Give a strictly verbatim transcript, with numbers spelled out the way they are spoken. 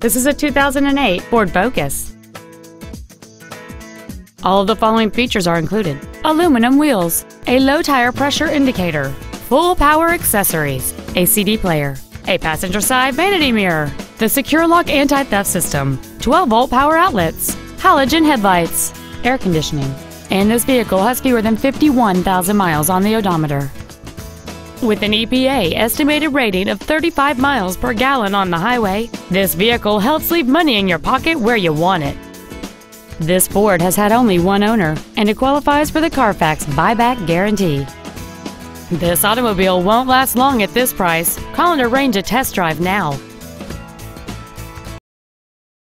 This is a two thousand eight Ford Focus. All of the following features are included: aluminum wheels, a low tire pressure indicator, full power accessories, a C D player, a passenger side vanity mirror, the Secure Lock anti-theft system, twelve volt power outlets, halogen headlights, air conditioning, and this vehicle has fewer than fifty-one thousand miles on the odometer. With an E P A estimated rating of thirty-five miles per gallon on the highway, this vehicle helps leave money in your pocket where you want it. This Ford has had only one owner, and it qualifies for the Carfax buyback guarantee. This automobile won't last long at this price. Call and arrange a test drive now.